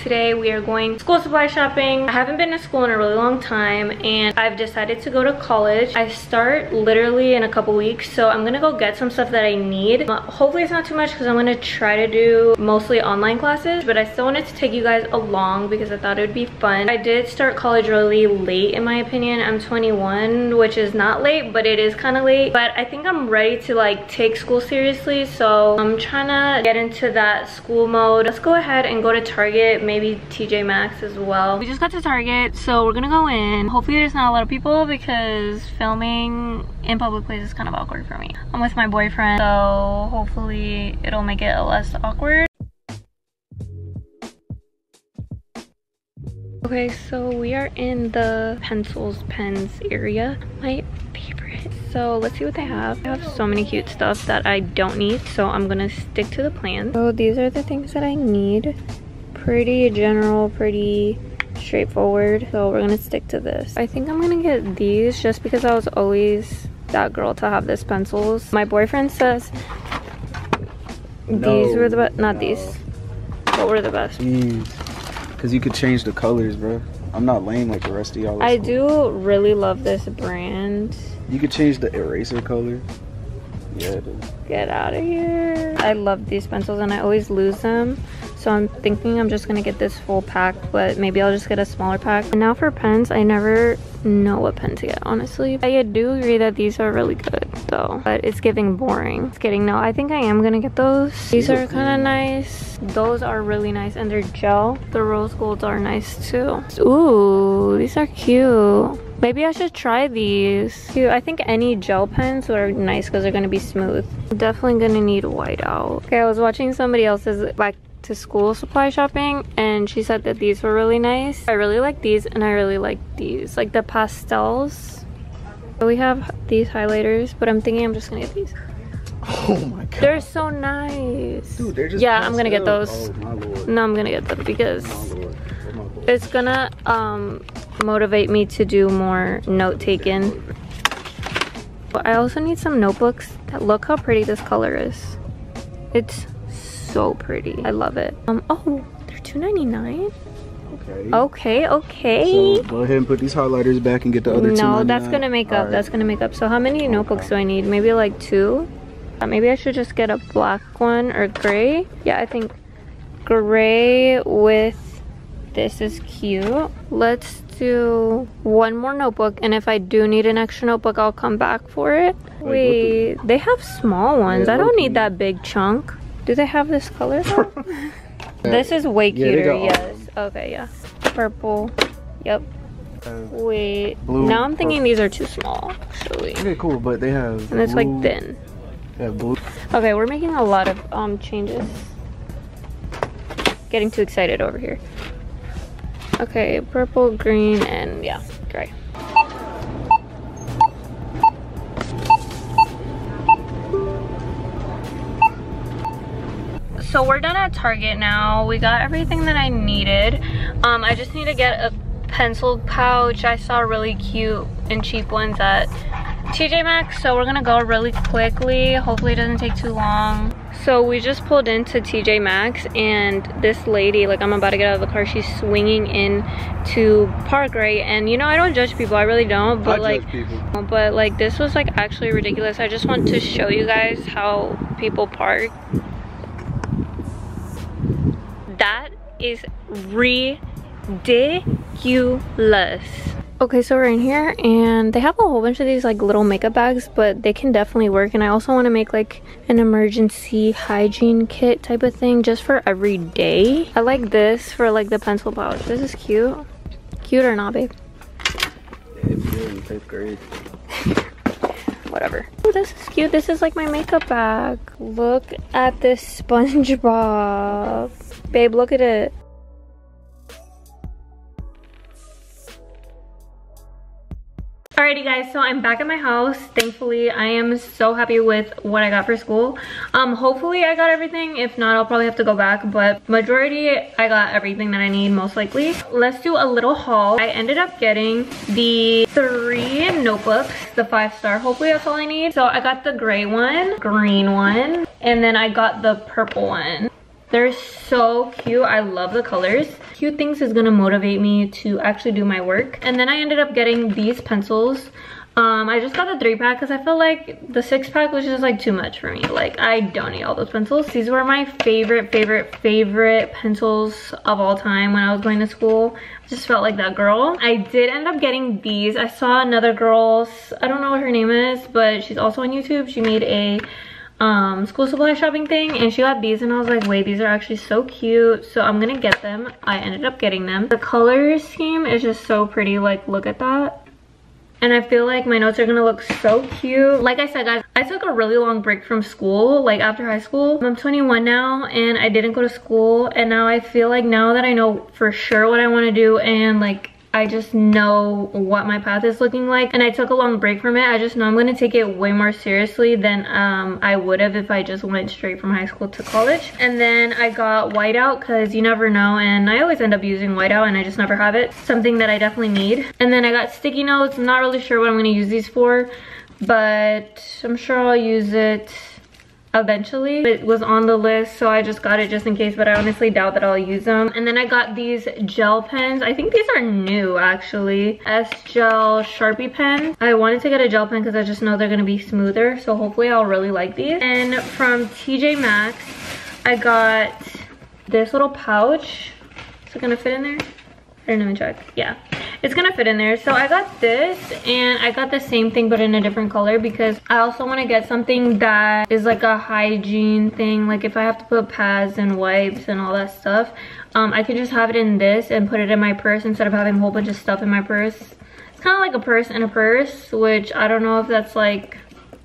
Today we are going school supply shopping. I haven't been to school in a really long time and I've decided to go to college. I start literally in a couple weeks, so I'm gonna go get some stuff that I need. Hopefully it's not too much because I'm gonna try to do mostly online classes, but I still wanted to take you guys along because I thought it would be fun. I did start college really late in my opinion. I'm 21, which is not late, but it is kind of late. But I think I'm ready to like take school seriously, so I'm trying to get into that school mode. Let's go ahead and go to Target, maybe TJ Maxx as well. We just got to Target, so we're gonna go in. Hopefully there's not a lot of people because filming in public places is kind of awkward for me. I'm with my boyfriend, so hopefully it'll make it less awkward. Okay, so we are in the pens area. My favorite. So let's see what they have. They have so many cute stuff that I don't need, so I'm gonna stick to the plan. So these are the things that I need. Pretty general, pretty straightforward, so we're gonna stick to this. I think I'm gonna get these just because I was always that girl to have these pencils. My boyfriend says these were the best. Not these. What were the best? These, because you could change the colors, bro. I'm not lame like the rest of y'all. I do really love this brand. You could change the eraser color. Yeah, dude. Get out of here. I love these pencils and I always lose them. So I'm thinking I'm just gonna get this full pack, but maybe I'll just get a smaller pack. And now for pens, I never know what pen to get, honestly. I do agree that these are really good though, but it's giving boring. It's getting no, I think I am gonna get those. These are kind of nice. Those are really nice and they're gel. The rose golds are nice too. Ooh, these are cute. Maybe I should try these. Dude, I think any gel pens are nice because they're gonna be smooth. I'm definitely gonna need white out. Okay, I was watching somebody else's back to school supply shopping and she said that these were really nice. I really like these and I really like these, like the pastels. We have these highlighters, but I'm thinking I'm just gonna get these. Oh my god, they're so nice. Dude, they're just pastel. I'm gonna get those. Oh, my Lord. No, I'm gonna get them because it's gonna motivate me to do more note taking. But I also need some notebooks. Look how pretty this color is. It's so pretty. I love it. Oh, they're $2.99. Okay. So go ahead and put these highlighters back and get the other two. No, that's gonna make up. Right. That's gonna make up. So how many notebooks do I need? Maybe like two. Maybe I should just get a black one or gray. Yeah, I think gray with this is cute. Let's do one more notebook, and if I do need an extra notebook, I'll come back for it. Wait, they have small ones. I don't need that big chunk. Do they have this color? This is way cuter, yes. Okay, yeah. Purple. Yep. Wait. Blue, now I'm thinking these are too small, actually. Okay, cool, but they have blue. And it's like thin. Yeah, blue. Okay, we're making a lot of changes. Getting too excited over here. Okay, purple, green, and yeah, gray. So we're done at Target now. We got everything that I needed. I just need to get a pencil pouch. I saw really cute and cheap ones at TJ Maxx, so we're gonna go really quickly. Hopefully it doesn't take too long. So we just pulled into TJ Maxx and this lady, like I'm about to get out of the car, she's swinging in to park right. And you know, I don't judge people, I really don't, but I judge people. But like this was like actually ridiculous. I just want to show you guys how people park. That is ridiculous. Okay, so we're in here and they have a whole bunch of these like little makeup bags, but they can definitely work. And I also want to make like an emergency hygiene kit type of thing just for every day. I like this for like the pencil pouch. This is cute. Cute or not, babe? If you're in 5th grade. Whatever. Oh, this is cute. This is like my makeup bag. Look at this SpongeBob. Babe, look at it. Alrighty guys, so I'm back at my house. Thankfully, I am so happy with what I got for school. Hopefully I got everything. If not, I'll probably have to go back, but majority, I got everything that I need, most likely. Let's do a little haul. I ended up getting the 3 notebooks, the 5-star. Hopefully that's all I need. So I got the gray one, green one, and then I got the purple one. They're so cute. I love the colors. Cute things is gonna motivate me to actually do my work. And then I ended up getting these pencils. I just got the 3-pack because I felt like the 6-pack was just like too much for me. Like, I don't need all those pencils. These were my favorite pencils of all time when I was going to school. I just felt like that girl. I did end up getting these. I saw another girl's, I don't know what her name is, but she's also on YouTube. She made a school supply shopping thing and she got these and I was like, wait, these are actually so cute, so I'm gonna get them. I ended up getting them. The color scheme is just so pretty. Like, look at that. And I feel like my notes are gonna look so cute. Like I said, guys, I took a really long break from school, like after high school. I'm 21 now and I didn't go to school. And now I feel like now that I know for sure what I wanna do and like I just know what my path is looking like, and I took a long break from it, I just know I'm gonna take it way more seriously than I would have if I just went straight from high school to college. And then I got whiteout because you never know, and I always end up using whiteout and I just never have it. Something that I definitely need. And then I got sticky notes. I'm not really sure what I'm gonna use these for, but I'm sure I'll use it eventually. It was on the list, so I just got it just in case, but I honestly doubt that I'll use them. And then I got these gel pens. I think these are new, actually. S-Gel Sharpie pen. I wanted to get a gel pen because I just know they're gonna be smoother, so hopefully I'll really like these. And from TJ Maxx, I got this little pouch. Is it gonna fit in there? I didn't even check. Yeah, it's gonna fit in there. So I got this, and I got the same thing but in a different color because I also want to get something that is like a hygiene thing. Like if I have to put pads and wipes and all that stuff, I could just have it in this and put it in my purse instead of having a whole bunch of stuff in my purse. It's kind of like a purse in a purse, which I don't know if that's like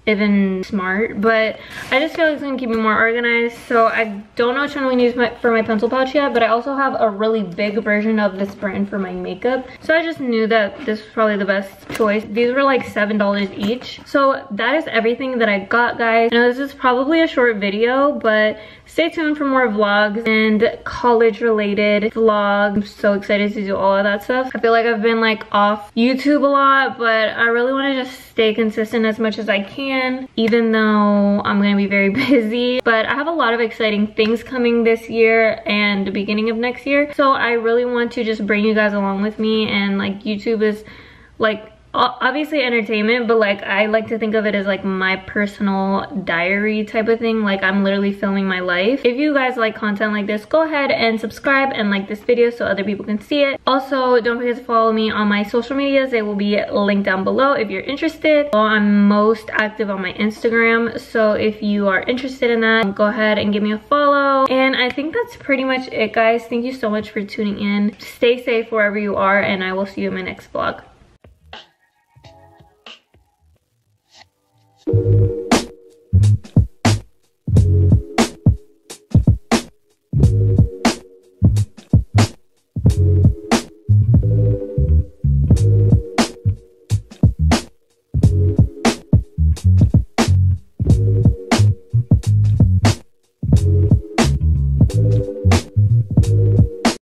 even smart, but I just feel like it's gonna keep me more organized. So I don't know which one I'm gonna use for my pencil pouch yet, but I also have a really big version of this brand for my makeup, so I just knew that this was probably the best choice. These were like $7 each. So that is everything that I got, guys. I know this is probably a short video, but stay tuned for more vlogs and college related vlogs. I'm so excited to do all of that stuff. I feel like I've been like off YouTube a lot, but I really want to just stay consistent as much as I can, even though I'm gonna be very busy. But I have a lot of exciting things coming this year and the beginning of next year, so I really want to just bring you guys along with me. And like, YouTube is like obviously entertainment, but like I like to think of it as like my personal diary type of thing. Like I'm literally filming my life. If you guys like content like this, go ahead and subscribe and like this video so other people can see it. Also, don't forget to follow me on my social medias. They will be linked down below if you're interested. I'm most active on my Instagram, so if you are interested in that, go ahead and give me a follow. And I think that's pretty much it, guys. Thank you so much for tuning in. Stay safe wherever you are, and I will see you in my next vlog.